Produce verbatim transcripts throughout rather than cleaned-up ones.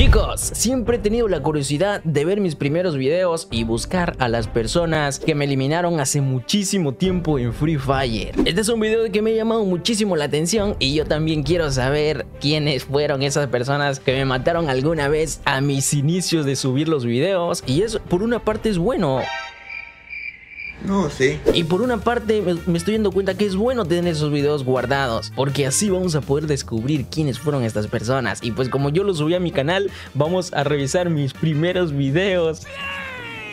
Chicos, siempre he tenido la curiosidad de ver mis primeros videos y buscar a las personas que me eliminaron hace muchísimo tiempo en Free Fire. Este es un video que me ha llamado muchísimo la atención y yo también quiero saber quiénes fueron esas personas que me mataron alguna vez a mis inicios de subir los videos. Y eso por una parte es bueno. No, sí. Y por una parte me, me estoy dando cuenta que es bueno tener esos videos guardados, porque así vamos a poder descubrir quiénes fueron estas personas. Y pues como yo los subí a mi canal, vamos a revisar mis primeros videos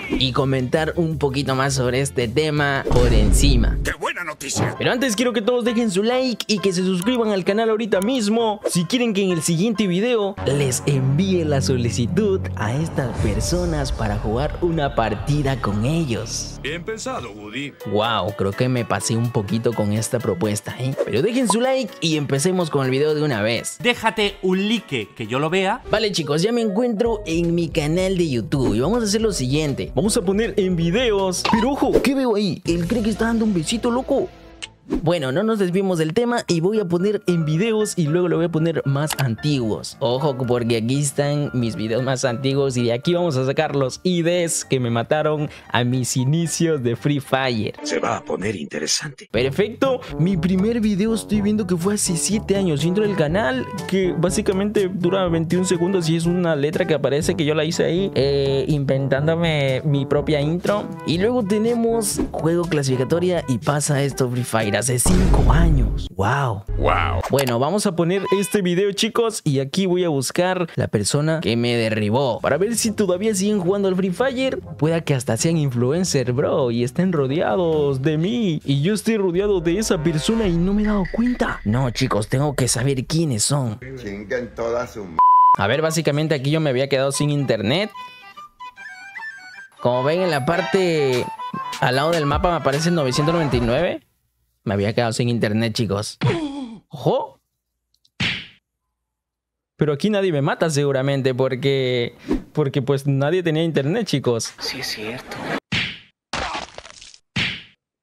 y comentar un poquito más sobre este tema por encima. ¡Qué buena noticia! Pero antes quiero que todos dejen su like y que se suscriban al canal ahorita mismo si quieren que en el siguiente video les envíe la solicitud a estas personas para jugar una partida con ellos. Bien pensado, Woody. Wow, creo que me pasé un poquito con esta propuesta, ¿eh? Pero dejen su like y empecemos con el video de una vez. Déjate un like que yo lo vea. Vale, chicos, ya me encuentro en mi canal de YouTube y vamos a hacer lo siguiente. Vamos a poner en videos. Pero ojo, ¿qué veo ahí? Él cree que está dando un besito, loco. Bueno, no nos desviemos del tema y voy a poner en videos y luego lo voy a poner más antiguos. Ojo, porque aquí están mis videos más antiguos y de aquí vamos a sacar los I Ds que me mataron a mis inicios de Free Fire. Se va a poner interesante. Perfecto, mi primer video estoy viendo que fue hace siete años dentro del canal, que básicamente dura veintiún segundos y es una letra que aparece que yo la hice ahí, eh, inventándome mi propia intro. Y luego tenemos juego clasificatoria y pasa esto Free Fire. Hace cinco años. Wow. Wow. Bueno, vamos a poner este video, chicos. Y aquí voy a buscar la persona que me derribó para ver si todavía siguen jugando al Free Fire. Pueda que hasta sean influencer, bro, y estén rodeados de mí y yo estoy rodeado de esa persona y no me he dado cuenta. No, chicos, tengo que saber quiénes son. Chingan toda su m. A ver, básicamente aquí yo me había quedado sin internet. Como ven, en la parte al lado del mapa me aparece novecientos noventa y nueve. Me había quedado sin internet, chicos. ¡Ojo! Pero aquí nadie me mata seguramente porque... Porque pues nadie tenía internet, chicos. Sí, es cierto.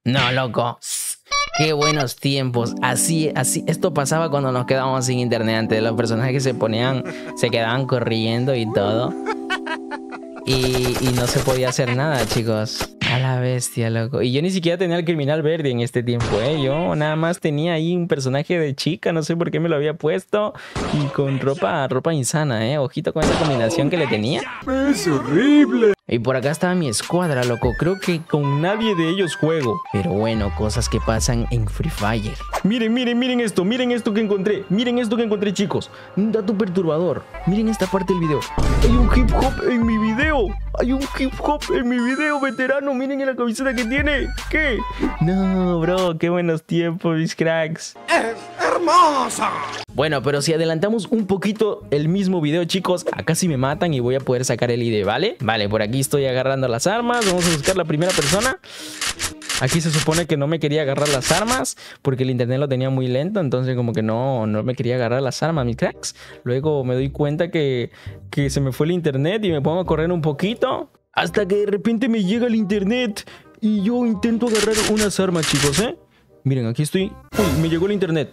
No, loco. Qué buenos tiempos. Así, así. Esto pasaba cuando nos quedábamos sin internet antes. Los personajes que se ponían... Se quedaban corriendo y todo. Y, y no se podía hacer nada, chicos. A la bestia, loco. Y yo ni siquiera tenía al criminal verde en este tiempo, ¿eh? Yo nada más tenía ahí un personaje de chica. No sé por qué me lo había puesto. Y con ropa, ropa insana, ¿eh? Ojito con esa combinación que le tenía. ¡Es horrible! Y por acá estaba mi escuadra, loco. Creo que con nadie de ellos juego. Pero bueno, cosas que pasan en Free Fire. Miren, miren, miren esto. Miren esto que encontré. Miren esto que encontré, chicos. Un dato perturbador. Miren esta parte del video. Hay un hip hop en mi video. Hay un hip hop en mi video, veterano. Miren en la camiseta que tiene. ¿Qué? No, bro. Qué buenos tiempos, mis cracks. Es hermosa. Bueno, pero si adelantamos un poquito el mismo video, chicos, acá sí me matan y voy a poder sacar el I D, ¿vale? Vale, por aquí estoy agarrando las armas. Vamos a buscar la primera persona. Aquí se supone que no me quería agarrar las armas porque el internet lo tenía muy lento. Entonces como que no, no me quería agarrar las armas, mis cracks. Luego me doy cuenta que, que se me fue el internet y me pongo a correr un poquito. Hasta que de repente me llega el internet y yo intento agarrar unas armas, chicos, ¿eh? Miren, aquí estoy. Uy, me llegó el internet.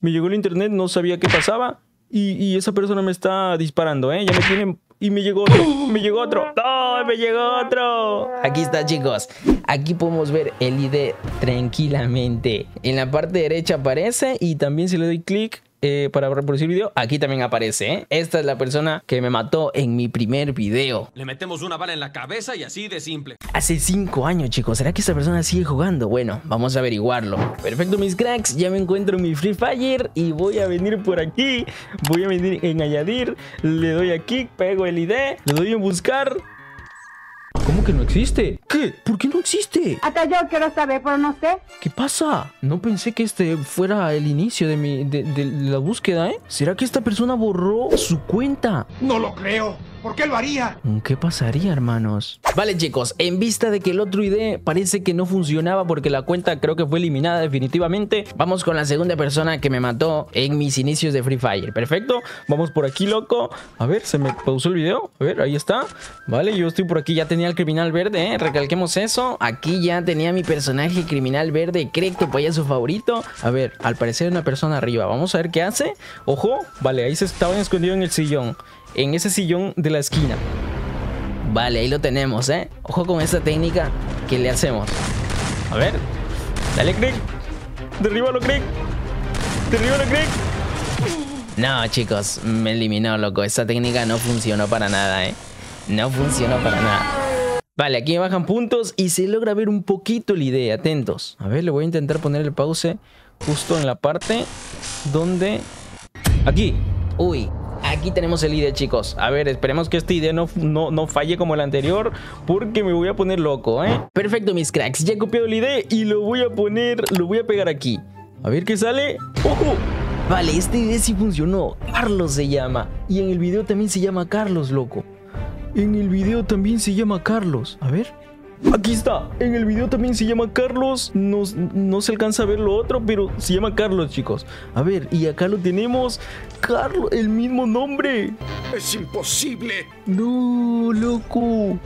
Me llegó el internet, no sabía qué pasaba. Y, y esa persona me está disparando, ¿eh? Ya me tienen... Y me llegó otro. Me llegó otro. ¡No! ¡Me llegó otro! Aquí está, chicos. Aquí podemos ver el I D tranquilamente. En la parte derecha aparece. Y también si le doy clic eh, para reproducir video, aquí también aparece, ¿eh? Esta es la persona que me mató en mi primer video. Le metemos una bala en la cabeza y así de simple. Hace cinco años, chicos. ¿Será que esta persona sigue jugando? Bueno, vamos a averiguarlo. Perfecto, mis cracks. Ya me encuentro en mi Free Fire y voy a venir por aquí. Voy a venir en añadir. Le doy aquí, pego el I D. Le doy en buscar. ¿Cómo que no existe? ¿Qué? ¿Por qué no existe? Hasta yo quiero saber, pero no sé. ¿Qué pasa? No pensé que este fuera el inicio de, mi, de, de la búsqueda, ¿eh? ¿Será que esta persona borró su cuenta? No lo creo. ¿Por qué lo haría? ¿Qué pasaría, hermanos? Vale, chicos, en vista de que el otro I D parece que no funcionaba porque la cuenta creo que fue eliminada definitivamente, vamos con la segunda persona que me mató en mis inicios de Free Fire. Perfecto, vamos por aquí, loco. A ver, se me pausó el video. A ver, ahí está. Vale, yo estoy por aquí. Ya tenía el criminal verde, ¿eh? Recalquemos eso. Aquí ya tenía mi personaje criminal verde. Creo que payaso favorito. A ver, al parecer una persona arriba. Vamos a ver qué hace. Ojo, vale, ahí se estaba escondido en el sillón. en ese sillón de la esquina. Vale, ahí lo tenemos, ¿eh? Ojo con esta técnica que le hacemos. A ver. Dale, Crick. Derríbalo, Crick. Derríbalo, Crick. No, chicos. Me eliminó, loco. Esta técnica no funcionó para nada, ¿eh? No funcionó para nada. Vale, aquí me bajan puntos y se logra ver un poquito la idea. Atentos. A ver, le voy a intentar poner el pause justo en la parte donde... Aquí. Uy, aquí tenemos el I D, chicos. A ver, esperemos que este I D no, no, no falle como el anterior, porque me voy a poner loco, ¿eh? Perfecto, mis cracks. Ya he copiado el I D y lo voy a poner... Lo voy a pegar aquí. A ver qué sale. ¡Ojo! Vale, este I D sí funcionó. Carlos se llama. Y en el video también se llama Carlos, loco. En el video también se llama Carlos. A ver. Aquí está. En el video también se llama Carlos. No, no se alcanza a ver lo otro, pero se llama Carlos, chicos. A ver, y acá lo tenemos. Carlos, el mismo nombre. Es imposible. No, loco.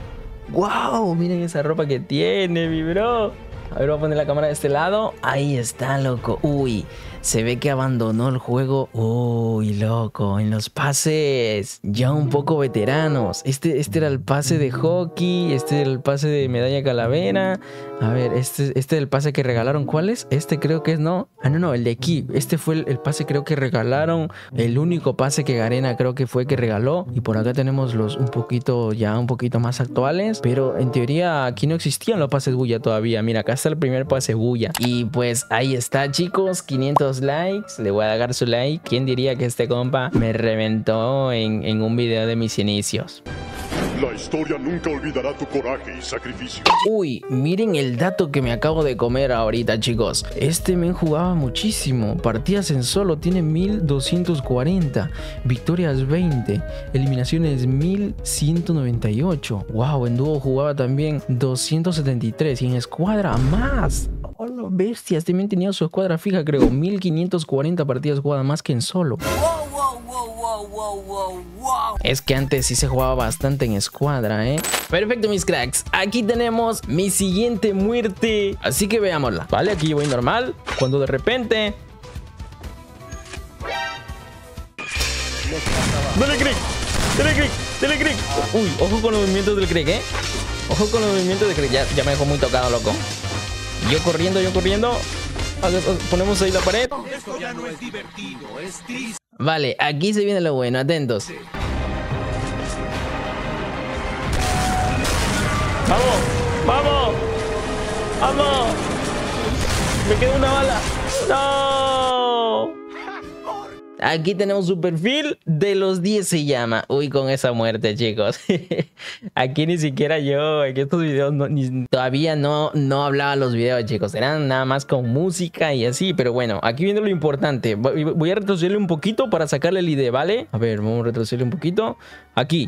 Wow, miren esa ropa que tiene, mi bro. A ver, voy a poner la cámara de este lado. Ahí está, loco. Uy, se ve que abandonó el juego. Uy, loco, en los pases. Ya un poco veteranos. Este, este era el pase de hockey. Este era el pase de medalla calavera. A ver, este, este es el pase que regalaron. ¿Cuál es? Este creo que es, ¿no? Ah, no, no, el de aquí. Este fue el, el pase creo que regalaron. El único pase que Garena creo que fue que regaló. Y por acá tenemos los un poquito, ya un poquito más actuales. Pero en teoría aquí no existían los pases bulla todavía. Mira, acá está el primer pase bulla. Y pues ahí está, chicos. quinientos likes, le voy a dar su like. ¿Quién diría que este compa me reventó en, en un video de mis inicios? La historia nunca olvidará tu coraje y sacrificio. Uy, miren el dato que me acabo de comer ahorita, chicos. Este men jugaba muchísimo. Partidas en solo tiene mil doscientos cuarenta. Victorias veinte. Eliminaciones mil ciento noventa y ocho. Wow, en dúo jugaba también doscientos setenta y tres. Y en escuadra más. Hola, bestias. También tenía su escuadra fija, creo. mil quinientos cuarenta partidas jugadas más que en solo. Wow, wow, wow, wow. Es que antes sí se jugaba bastante en escuadra, ¿eh? Perfecto, mis cracks. Aquí tenemos mi siguiente muerte. Así que veámosla. Vale, aquí yo voy normal. Cuando de repente... ¡Dale, Crick! ¡Dale, Crick! ¡Dale, Crick! Uy, ojo con los movimientos del Crick, ¿eh? Ojo con los movimientos del Crick. Ya, ya me dejó muy tocado, loco. Yo corriendo, yo corriendo. Ponemos ahí la pared. Esto ya no es divertido, es triste. Vale, aquí se viene lo bueno, atentos. Sí. ¡Vamos! ¡Vamos! ¡Vamos! ¡Me quedó una bala! ¡No! Aquí tenemos su perfil, de los diez se llama. Uy, con esa muerte, chicos. Aquí ni siquiera yo, aquí estos videos no, ni, todavía no, no hablaba los videos, chicos. Eran nada más con música y así, pero bueno, aquí viene lo importante. Voy a retrocederle un poquito para sacarle el I D, ¿vale? A ver, vamos a retrocederle un poquito. Aquí.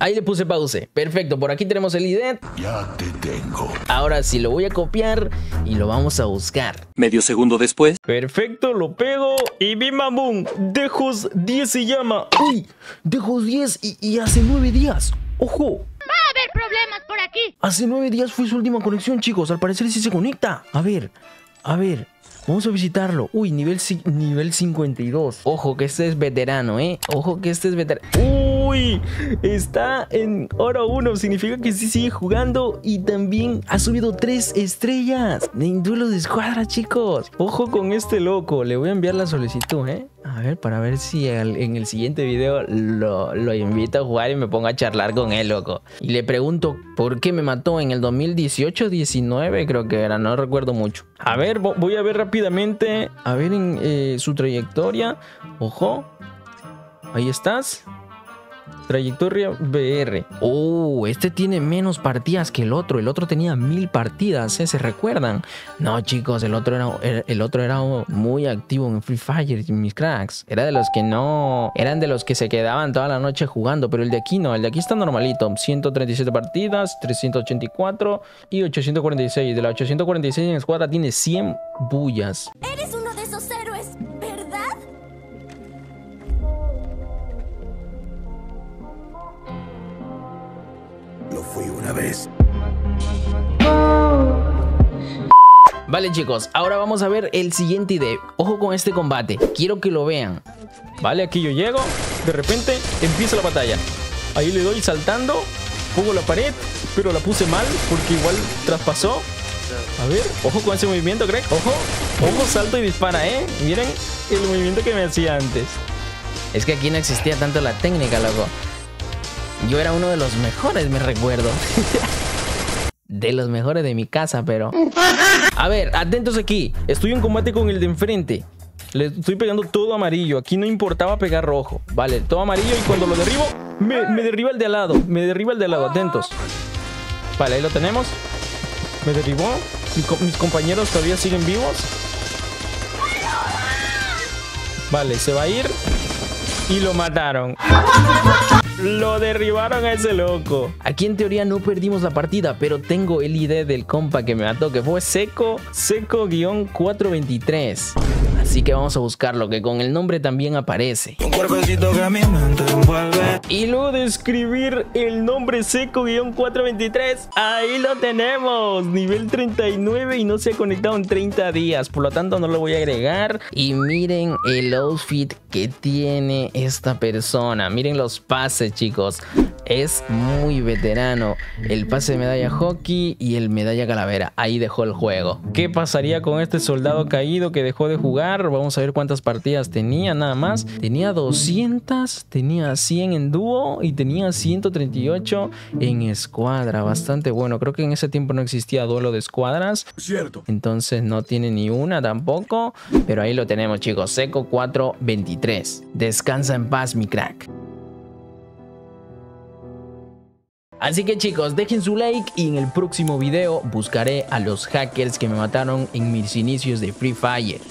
Ahí le puse pause. Perfecto, por aquí tenemos el I D. Ya te tengo. Ahora sí, lo voy a copiar y lo vamos a buscar. Medio segundo después. Perfecto, lo pego. Y mi mamón, Dejos diez se llama. Uy, Dejos diez y, y hace nueve días. Ojo. Va a haber problemas por aquí. Hace nueve días fue su última conexión, chicos. Al parecer sí se conecta. A ver, a ver. Vamos a visitarlo. Uy, nivel, nivel cincuenta y dos. Ojo que este es veterano, ¿eh? Ojo que este es veterano. ¡Uy! Uy, está en oro uno, significa que sí sigue jugando y también ha subido tres estrellas en duelo de escuadra, chicos. Ojo con este loco, le voy a enviar la solicitud, ¿eh? A ver, para ver si el, en el siguiente video lo, lo invito a jugar y me pongo a charlar con él, loco. Y le pregunto por qué me mató en el dos mil dieciocho diecinueve, creo que era, no recuerdo mucho. A ver, voy a ver rápidamente, a ver en eh, su trayectoria. Ojo, ahí estás. Trayectoria B R. Oh, este tiene menos partidas que el otro. El otro tenía mil partidas, ¿eh? ¿Se recuerdan? No, chicos, el otro era, el otro era muy activo en Free Fire, mis cracks. Era de los que no... Eran de los que se quedaban toda la noche jugando. Pero el de aquí no, el de aquí está normalito. ciento treinta y siete partidas, trescientos ochenta y cuatro y ochocientos cuarenta y seis. De la ochocientos cuarenta y seis en escuadra tiene cien bullas. Eres uno de esos héroes. Fui una vez. Vale, chicos, ahora vamos a ver el siguiente I D. Ojo con este combate, quiero que lo vean. Vale, aquí yo llego. de repente empieza la batalla. Ahí le doy saltando, pongo la pared, pero la puse mal porque igual traspasó. A ver, ojo con ese movimiento, Greg. Ojo, ojo, salto y dispara, ¿eh? Miren el movimiento que me hacía antes. Es que aquí no existía tanto la técnica, loco. Yo era uno de los mejores, me recuerdo. De los mejores de mi casa, pero... A ver, atentos aquí. Estoy en combate con el de enfrente. Le estoy pegando todo amarillo. Aquí no importaba pegar rojo. Vale, todo amarillo, y cuando lo derribo, me, me derriba el de al lado. Me derriba el de al lado, atentos. Vale, ahí lo tenemos. Me derribó. Mis compañeros todavía siguen vivos. Vale, se va a ir. Y lo mataron. Lo derribaron a ese loco. Aquí en teoría no perdimos la partida, pero tengo el I D del compa que me mató, que fue Seco, Seco cuatro veintitrés. Así que vamos a buscarlo, que con el nombre también aparece. Y luego de escribir el nombre Seco cuatro veintitrés, ahí lo tenemos. Nivel treinta y nueve y no se ha conectado en treinta días. Por lo tanto no lo voy a agregar. Y miren el outfit que tiene esta persona. Miren los pases, chicos. Es muy veterano. El pase de medalla hockey y el medalla calavera. Ahí dejó el juego. ¿Qué pasaría con este soldado caído que dejó de jugar? Vamos a ver cuántas partidas tenía nada más. Tenía doscientas, tenía cien en dúo y tenía ciento treinta y ocho en escuadra. Bastante bueno. Creo que en ese tiempo no existía duelo de escuadras. Cierto. Entonces no tiene ni una tampoco. Pero ahí lo tenemos, chicos. Seco cuatro veintitrés. Descansa en paz, mi crack. Así que, chicos, dejen su like y en el próximo video buscaré a los hackers que me mataron en mis inicios de Free Fire.